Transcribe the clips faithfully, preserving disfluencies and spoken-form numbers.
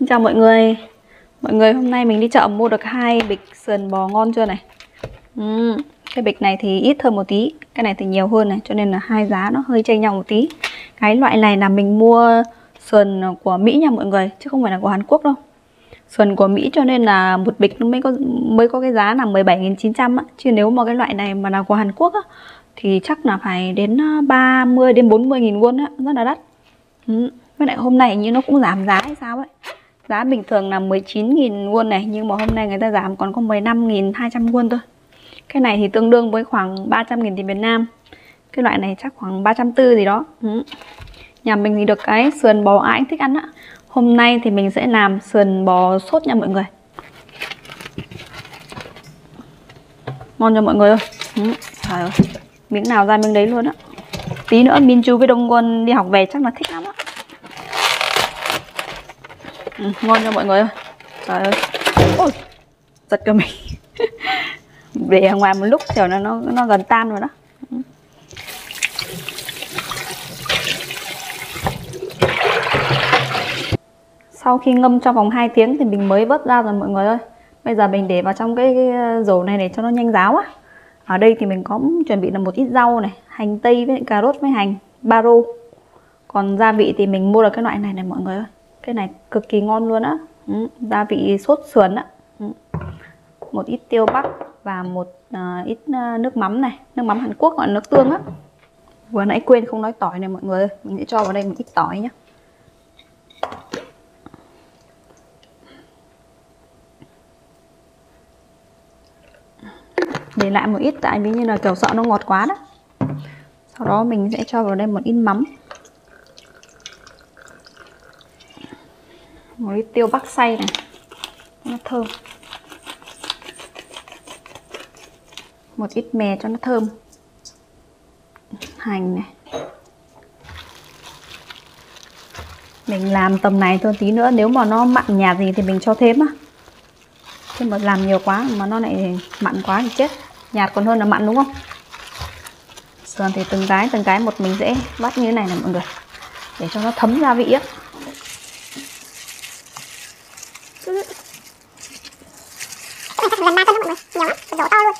Xin chào mọi người. Mọi người, hôm nay mình đi chợ mua được hai bịch sườn bò ngon chưa này. uhm, Cái bịch này thì ít hơn một tí, cái này thì nhiều hơn này, cho nên là hai giá nó hơi chênh nhau một tí. Cái loại này là mình mua sườn của Mỹ nha mọi người, chứ không phải là của Hàn Quốc đâu. Sườn của Mỹ cho nên là một bịch nó mới có mới có cái giá là mười bảy nghìn chín trăm á. Chứ nếu mà cái loại này mà là của Hàn Quốc á, thì chắc là phải đến ba mươi đến bốn mươi nghìn won á, rất là đắt. uhm. Với lại hôm nay như nó cũng giảm giá hay sao ấy. Giá bình thường là mười chín nghìn won này, nhưng mà hôm nay người ta giảm còn có mười lăm nghìn hai trăm won thôi. Cái này thì tương đương với khoảng ba trăm nghìn tiền Việt Nam. Cái loại này chắc khoảng ba trăm bốn mươi gì đó. ừ. Nhà mình thì được cái sườn bò ai thích ăn á. Hôm nay thì mình sẽ làm sườn bò sốt nha mọi người. Ngon cho mọi người ơi. ừ. Trời ơi, miếng nào ra miếng đấy luôn á. Tí nữa Minju với Đông Quân đi học về chắc là thích lắm á. Ừ, ngon cho mọi người ơi. Trời ơi. Ôi, giật cơ mình. Để ở ngoài một lúc kiểu nó nó nó gần tan rồi đó. Sau khi ngâm trong vòng hai tiếng thì mình mới vớt ra rồi mọi người ơi. Bây giờ mình để vào trong cái, cái rổ này để cho nó nhanh ráo á. Ở đây thì mình có chuẩn bị là một ít rau này, hành tây với cà rốt với hành, ba rô. Còn gia vị thì mình mua được cái loại này này mọi người ơi. Cái này cực kỳ ngon luôn á. ừ, Gia vị sốt sườn á. ừ. Một ít tiêu bắc và một uh, ít uh, nước mắm này. Nước mắm Hàn Quốc gọi là nước tương á. Vừa nãy quên không nói tỏi này mọi người. Mình sẽ cho vào đây một ít tỏi nhé. Để lại một ít tại vì như là kiểu sợ nó ngọt quá đó. Sau đó mình sẽ cho vào đây một ít mắm, một ít tiêu bắc xay này, nó thơm, một ít mè cho nó thơm, hành này. Mình làm tầm này thôi, tí nữa nếu mà nó mặn nhạt gì thì mình cho thêm á. Chứ mà làm nhiều quá mà nó lại mặn quá thì chết, nhạt còn hơn là mặn đúng không? Sườn thì từng cái từng cái một mình dễ bắt như thế này này mọi người, để cho nó thấm gia vị á. Lần ba cân đó mọi người, nhiều lắm, rổ to luôn.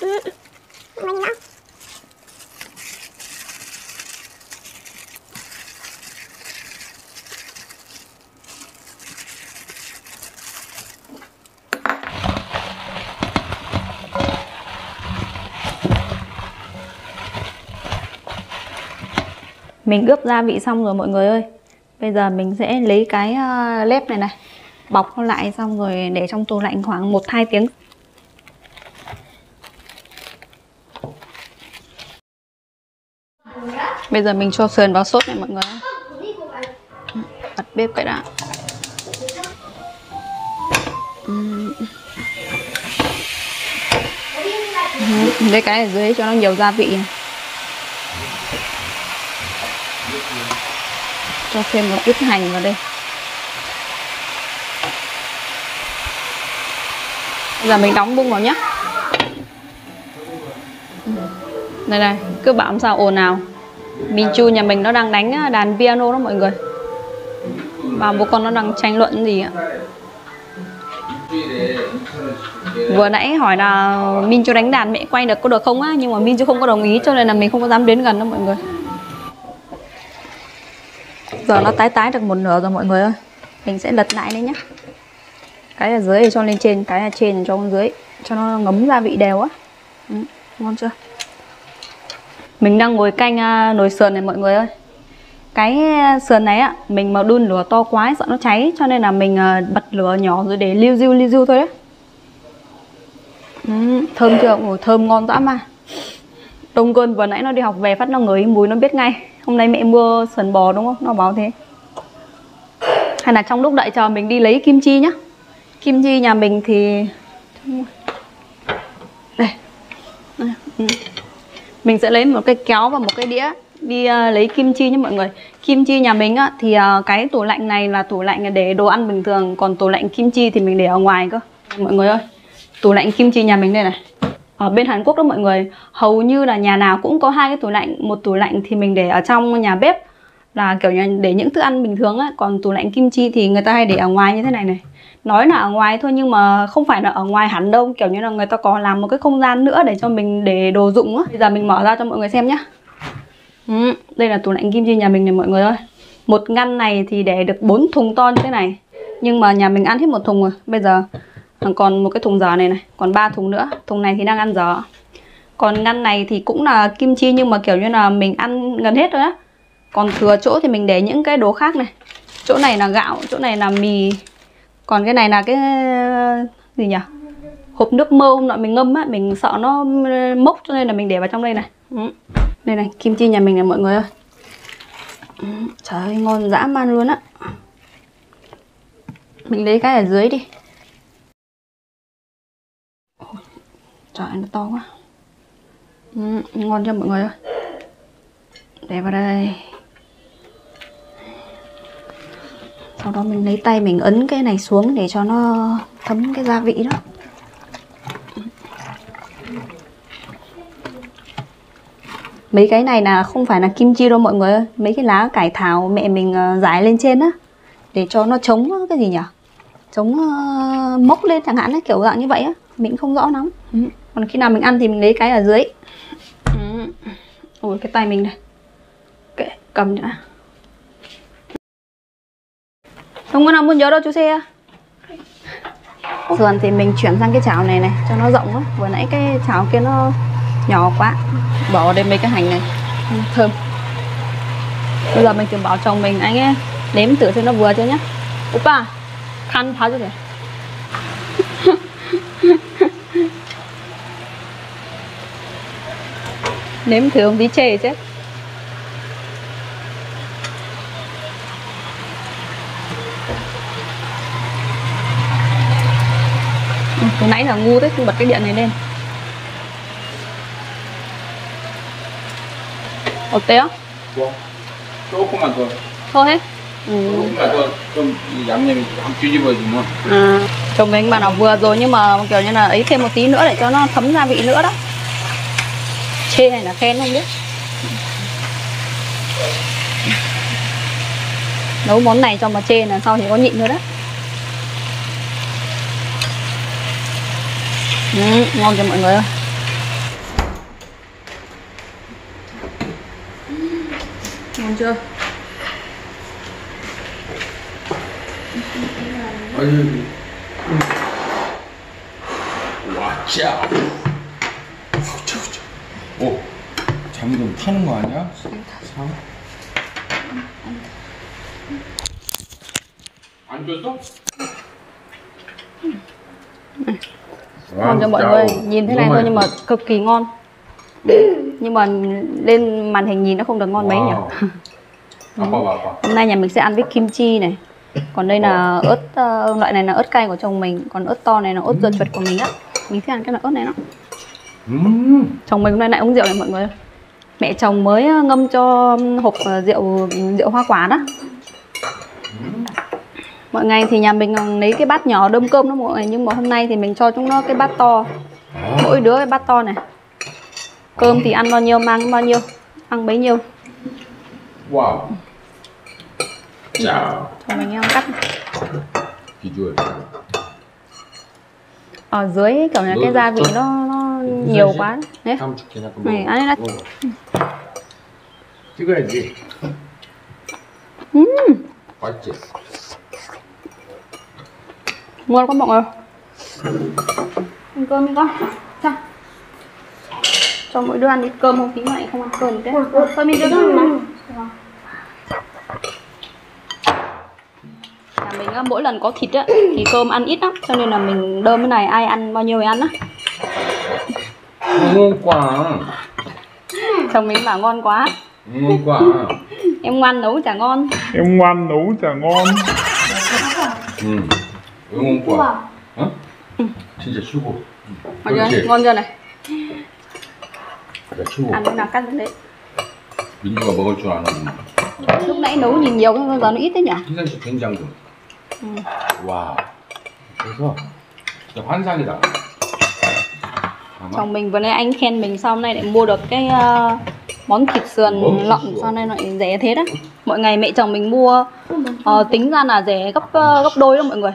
Ừ. Mọi người nhìn rõ. Mình ướp gia vị xong rồi mọi người ơi. Bây giờ mình sẽ lấy cái lép này này, bọc nó lại xong rồi để trong tủ lạnh khoảng một đến hai tiếng. Bây giờ mình cho sườn vào sốt này mọi người. Bật bếp cái đã. Lấy cái ở dưới cho nó nhiều gia vị này. Cho thêm một ít hành vào đây. Bây giờ mình đóng bung vào nhé. Đây này, cứ bảo sao ồn ào. Minju nhà mình nó đang đánh đàn piano đó mọi người. Và bố con nó đang tranh luận gì ạ. Vừa nãy hỏi là Minju đánh đàn mẹ quay được có được không á. Nhưng mà Minju không có đồng ý cho nên là mình không có dám đến gần đâu mọi người. Giờ nó tái tái được một nửa rồi mọi người ơi. Mình sẽ lật lại lên nhé. Cái ở dưới thì cho lên trên, cái ở trên thì cho xuống dưới, cho nó ngấm gia vị đều á. ừ, Ngon chưa? Mình đang ngồi canh nồi sườn này mọi người ơi. Cái sườn này á, mình mà đun lửa to quá sợ nó cháy, cho nên là mình bật lửa nhỏ rồi để liu riu liu riu thôi đấy. ừ, Thơm chưa? Ủa, thơm ngon dã mà. Đông Cơn vừa nãy nó đi học về phát nó ngửi mùi nó biết ngay. Hôm nay mẹ mua sườn bò đúng không? Nó bảo thế. Hay là trong lúc đợi chờ mình đi lấy kim chi nhá. Kim chi nhà mình thì đây. Mình sẽ lấy một cái kéo và một cái đĩa đi lấy kim chi nhé mọi người. Kim chi nhà mình á, thì cái tủ lạnh này là tủ lạnh để đồ ăn bình thường. Còn tủ lạnh kim chi thì mình để ở ngoài cơ. Mọi người ơi, tủ lạnh kim chi nhà mình đây này. Ở bên Hàn Quốc đó mọi người, hầu như là nhà nào cũng có hai cái tủ lạnh. Một tủ lạnh thì mình để ở trong nhà bếp là kiểu như để những thức ăn bình thường á. Còn tủ lạnh kim chi thì người ta hay để ở ngoài như thế này này. Nói là ở ngoài thôi nhưng mà không phải là ở ngoài hẳn đâu, kiểu như là người ta có làm một cái không gian nữa để cho mình để đồ dụng á. Bây giờ mình mở ra cho mọi người xem nhá. Ừ, đây là tủ lạnh kim chi nhà mình này mọi người ơi. Một ngăn này thì để được bốn thùng to như thế này. Nhưng mà nhà mình ăn hết một thùng rồi. Bây giờ còn một cái thùng giỏ này này, còn ba thùng nữa. Thùng này thì đang ăn giỏ. Còn ngăn này thì cũng là kim chi nhưng mà kiểu như là mình ăn gần hết rồi á. Còn thừa chỗ thì mình để những cái đồ khác này. Chỗ này là gạo, chỗ này là mì. Còn cái này là cái gì nhỉ? Hộp nước mơ hôm nọ mình ngâm á, mình sợ nó mốc cho nên là mình để vào trong đây này. Ừ. Đây này, kim chi nhà mình này mọi người ơi. Ừ. Trời ơi, ngon dã man luôn á. Mình lấy cái ở dưới đi. Trời ơi, nó to quá. Ừ, ngon cho mọi người ơi. Để vào đây. Sau đó mình lấy tay mình ấn cái này xuống để cho nó thấm cái gia vị đó. Mấy cái này là không phải là kim chi đâu mọi người ơi. Mấy cái lá cải thảo mẹ mình rải lên trên á, để cho nó chống cái gì nhỉ? Chống mốc lên chẳng hạn ấy, kiểu dạng như vậy á. Mình không rõ lắm. Ừ. Còn khi nào mình ăn thì mình lấy cái ở dưới. Ừ. Ôi cái tay mình này. Kệ, cầm nữa. Không có nào muốn nhớ đâu chú xe. Sườn thì mình chuyển sang cái chảo này này cho nó rộng lắm. Vừa nãy cái chảo kia nó nhỏ quá. Bỏ vào đây mấy cái hành này. Thơm. Bây giờ mình tìm bảo chồng mình, anh ấy đếm thử cho nó vừa cho nhá. Opa, khăn phá cho kìa. Nếm thử không tí chê chứ. Hồi nãy là ngu thế, không bật cái điện này lên. Ok không? Vâng. Tôi không ăn rồi. Thôi hết. Ừ. À, chồng mình bảo là vừa rồi nhưng mà kiểu như là ấy thêm một tí nữa để cho nó thấm gia vị nữa đó. Chê hay là khen không biết. Nấu món này cho mà chê là sau thì có nhịn nữa đó. Ừ, ngon cho mọi người ơi. Ngon chưa? Watch out. 오, 잠이 좀 타는 거 아니야? 안 줬어? Ngon cho mọi người, nhìn thế này thôi nhưng mà cực kỳ ngon. Nhưng mà lên màn hình nhìn nó không được ngon mấy nhỉ. Hôm nay nhà mình sẽ ăn với kim chi này. Còn đây là ớt, uh, loại này là ớt cay của chồng mình. Còn ớt to này là ớt dưa chuột của mình á. Mình thích ăn cái loại ớt này lắm. Chồng mình hôm nay lại uống rượu này mọi người. Mẹ chồng mới ngâm cho hộp rượu rượu hoa quả đó. Mọi ngày thì nhà mình lấy cái bát nhỏ đơm cơm đó mọi người. Nhưng mà hôm nay thì mình cho chúng nó cái bát to. Mỗi đứa cái bát to này. Cơm thì ăn bao nhiêu mang bao nhiêu. Ăn bấy nhiêu. Wow. Chào. Cho mình ăn cắt. Ở dưới ấy, kiểu là cái gia vị nó, nó nhiều quá. Đấy. Này, ăn đấy đã. Chứ cái gì? Ngon quá mọi người. Ăn cơm đi con. Sao? Cho mỗi đứa ăn đi cơm không tí mày không ăn cơm thế. Thôi mình đưa nó ăn. Nhà mình mỗi lần có thịt á thì cơm ăn ít lắm, cho nên là mình đơm cái này ai ăn bao nhiêu thì ăn á. Ngon quá. Chồng mình bảo ngon quá. Ngon quá. Em ngoan nấu chả ngon. Em ngoan nấu chả ngon. Ừ. Ngon quá. Hả? Ừ. Xin chào chú. Mọi người ngon chưa này? Ăn cái nào cắt đấy. Bình thường bao nhiêu ăn? Lúc nãy nấu nhìn nhiều nhưng giờ nó ít đấy nhỉ? Ừ. Wow. Được rồi. Chồng mình vừa nãy anh khen mình, sau hôm nay lại mua được cái uh, món thịt sườn lợn sao nay lại rẻ thế đấy. Mọi ngày mẹ chồng mình mua uh, tính ra là rẻ gấp uh, gấp đôi đó mọi người.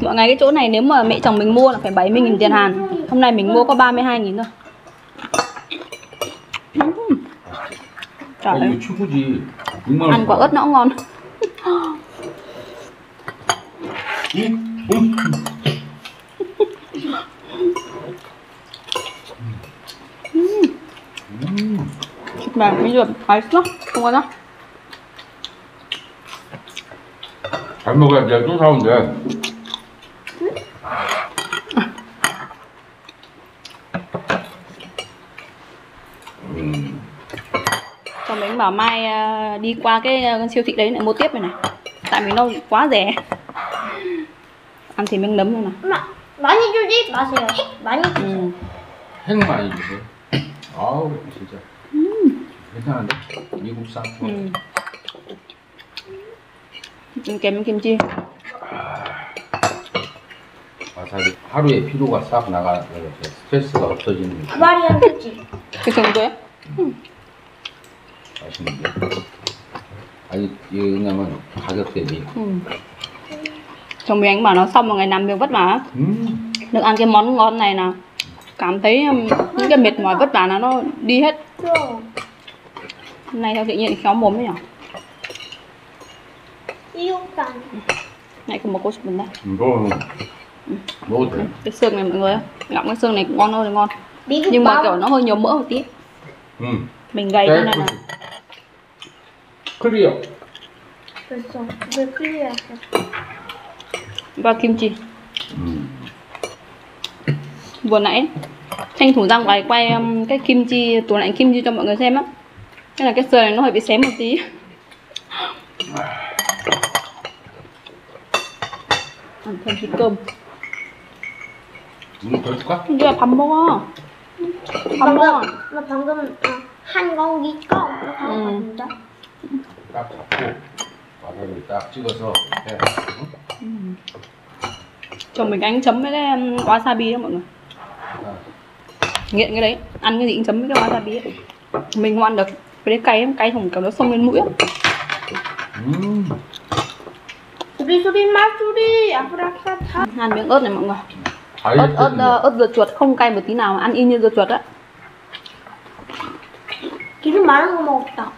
Mọi ngày cái chỗ này nếu mà mẹ chồng mình mua là phải bảy mươi nghìn tiền Hàn. Hôm nay mình mua có ba mươi hai nghìn thôi. Trời ơi. Ăn quả ớt nó cũng ngon. Mà bây giờ 맛있어? 동원아? 잘 먹어야 돼. 또 사온대. Cho mình bảo mai đi qua cái siêu thị đấy lại mua tiếp này này. Tại vì nó quá rẻ. Ăn thì miếng nấm luôn nè. 많이 주지 마세요. 핵 많이 주세요. 핵 많이 주세요. 아우 진짜. 괜찮은데? 미국산 음. 음, 김치 와사비 하루에 피로가 싹 나가서 스트레스가 없어지는 거 말이야 그치? 그 정도야? 음. 맛있는데? 아니 왜냐면 가격 대비 음. Chồng mình anh bảo nó xong một ngày làm việc vất vả mm. Được ăn cái món ngon này là cảm thấy những cái mệt mỏi vất vả là nó đi hết. Hôm nay theo tự nhiên khéo mồm đấy nhở? Yêu cần. Này còn một cô sụp mình đây. Ừ. Cái xương này mọi người ạ, gặm cái xương này cũng ngon hơn ngon. Nhưng mà kiểu nó hơi nhiều mỡ một tí. Ừ. Mình gầy thế này là. Clear. Và kimchi. Ừ. Vừa nãy tranh thủ răng quay quay cái kimchi, tủ lạnh kimchi cho mọi người xem á. Thế là cái sườn này nó hơi bị xém một tí. Ăn thêm chút cơm. 이게 밥 먹어. 밥 먹어. 나 방금 한 공기 껌 먹었습니다. 딱 잡고 바닥을 딱 찍어서 해. Chồng mình anh chấm với cái wasabi đó mọi người. Nghiện cái đấy, ăn cái gì cũng chấm với cái wasabi ấy. Mình không ăn được. Với cái cay em cay thùng kiểu nó xông lên mũi á. Ăn miếng ớt này mọi người. Ớt ớt ớt dừa chuột không cay một tí nào mà ăn y như dừa chuột á. Cái nó bán không một tao.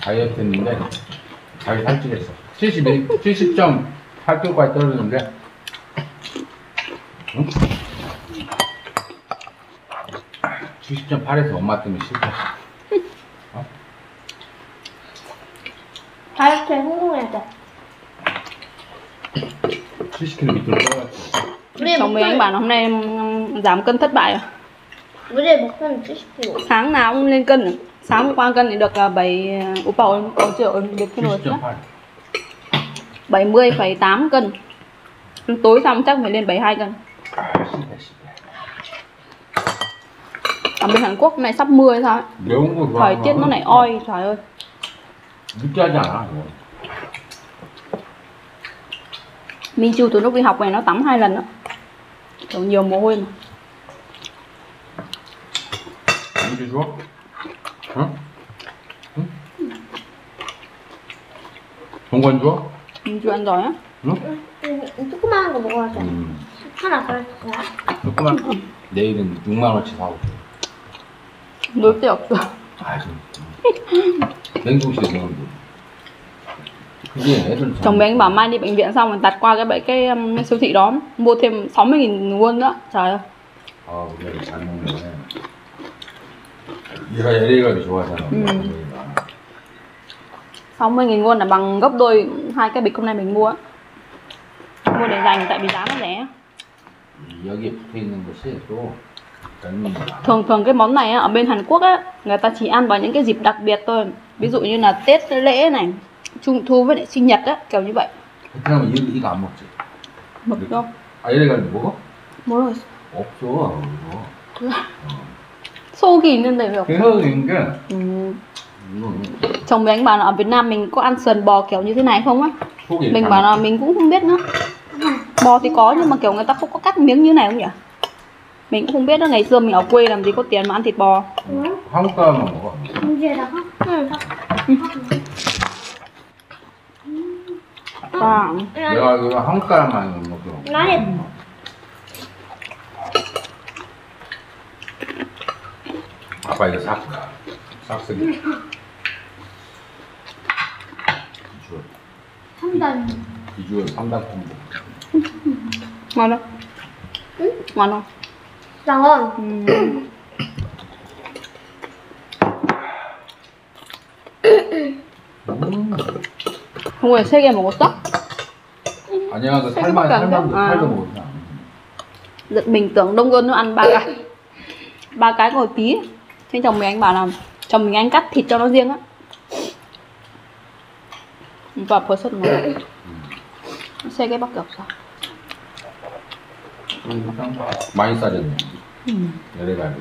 다이어트했는데 자기 살찌겠어. 칠십 점 팔 킬로그램까지 떨어졌는데. 응? 칠십 점 팔에서 엄마 때문에 실패했어. 어? 다이어트에 성공해야 돼. 칠십 킬로그램 밑으로 떨어졌어. Chồng mình anh bảo là hôm nay giảm cân thất bại à? Sáng nào cũng lên cân. Sáng hôm qua cân thì được bảy ủ bầu ủ triệu được cái nồi chứ. bảy mươi phẩy tám cân. Tối xong chắc phải lên bảy mươi hai cân. Ở bên Hàn Quốc này sắp mưa hay sao ấy. Thời tiết nó lại oi, trời ơi. Minh Chu từ lúc đi học này nó tắm hai lần đó. Kiểu nhiều mồ hôi mà. Không ăn chưa? Minh Chu ăn rồi á. 조그마한 거 먹어야 돼. 하나 더 해줄까? 조그만 거. 내일은 육만 원치 사고. 놀 데 없어. 냉동실에 넣으면 돼. Chồng bé anh bảo mai đi bệnh viện xong rồi tạt qua cái bãi cái um, siêu thị đó mua thêm sáu mươi nghìn won nữa. Trời ơi. 아, 우리가 잘 먹네. 얘가 얘네가 좋아하잖아. sáu mươi nghìn won là bằng gấp đôi hai cái bịch hôm nay mình mua. Mua để dành tại vì giá nó rẻ. Thường thường cái món này á, ở bên Hàn Quốc á, người ta chỉ ăn vào những cái dịp đặc biệt thôi. Ví dụ như là Tết lễ này, Trung Thu với lại sinh nhật á, kiểu như vậy. Mực không? Mực không? Sô kỳ nên đầy được. Ừ. Chồng mình anh bảo là ở Việt Nam mình có ăn sườn bò kiểu như thế này không á? Mình bảo là mình cũng không biết nữa. Bò thì có nhưng mà kiểu người ta không có cắt miếng như này không nhỉ? Mình cũng không biết đó, ngày xưa mình ở quê làm gì có tiền mà ăn thịt bò. Không cơm mà bố. Vâng. Rồi không cơm mà một chỗ. Nói đi. Phải là sắc. Sắc xinh. 삼단. 비주얼 삼단 콤보. 만 원. 응? 만 원. 만 원. 음. 정우야 세 개 먹었어? 아니야, 나 살만 살만 살도 먹었어. Giật mình tưởng đông hơn, nó ăn ba cái. Ba cái ngồi tí. Thế chồng mình anh bảo là chồng mình anh cắt thịt cho nó riêng á. Và phơi sốt ngồi xe cái bắc gặp sao? Máy gia đình. Đây đây bạn.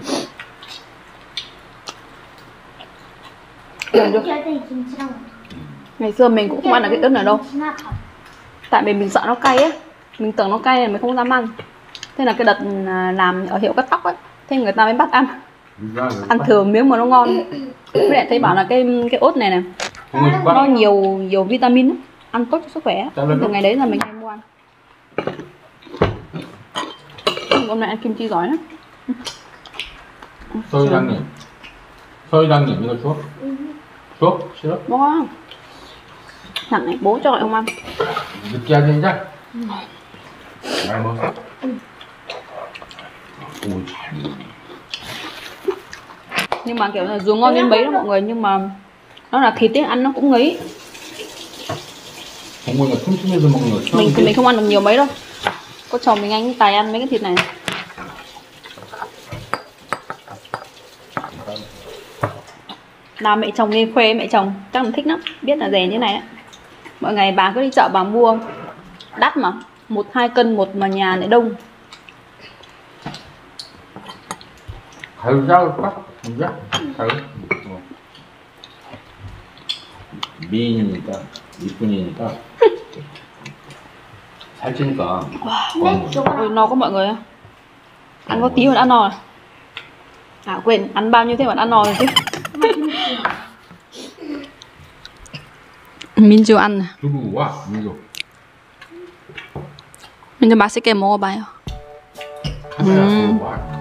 Ngày xưa mình cũng không ăn được cái ớt này đâu. Tại vì mình sợ nó cay á, mình tưởng nó cay là mình không dám ăn. Thế là cái đợt làm ở hiệu cắt tóc ấy, thế người ta mới bắt ăn. Ăn thừa miếng mà nó ngon. Với lại thấy bảo là cái cái ớt này này. Nó nhiều nhiều vitamin, ăn tốt cho sức khỏe. Từ ngày đấy là mình hay mua ăn. Hôm nay ăn kim chi giỏi lắm. Tôi đang nghỉ. Tôi đang nghỉ với tôi sốt. Sốt, sốt. Bố. Thằng này bố cho lại ông ăn. Được kia đi chắc. Này bố. Nhưng mà kiểu là dù ngon đến mấy đó mọi người, nhưng mà nó là thịt ấy, ăn nó cũng ngấy. Mình thì mình không ăn được nhiều mấy đâu. Có chồng mình anh tài ăn mấy cái thịt này. Là mẹ chồng nên khoe mẹ chồng, chắc là thích lắm, biết là rẻ như này á. Mọi ngày bà cứ đi chợ bà mua, đắt mà, một hai cân một mà nhà lại đông. Thử rau quá, thử. 미인이니까 이쁜이니까 살찌니까. Ôi, no có mọi người. Ăn có tí mà đã no rồi. À quên, ăn bao nhiêu thế mà đã no rồi chứ. 민주 ăn. 누구와 민주. 민주 맛있게 먹어봐요. 음.